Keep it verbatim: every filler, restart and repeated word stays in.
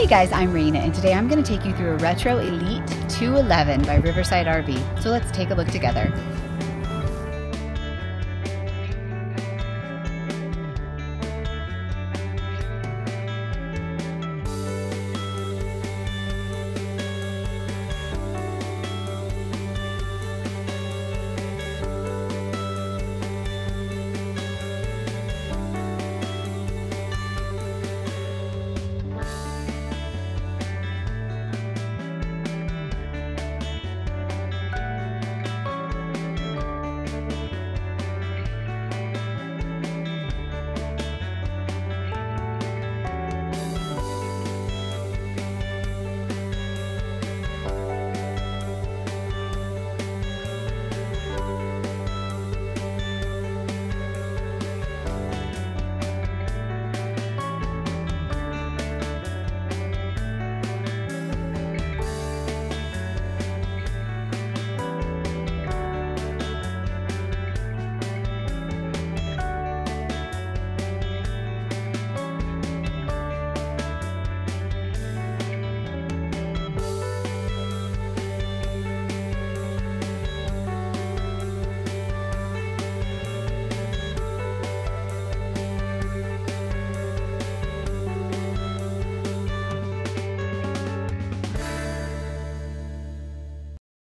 Hey guys, I'm Reena, and today I'm going to take you through a Retro Elite two eleven by Riverside R V, so let's take a look together.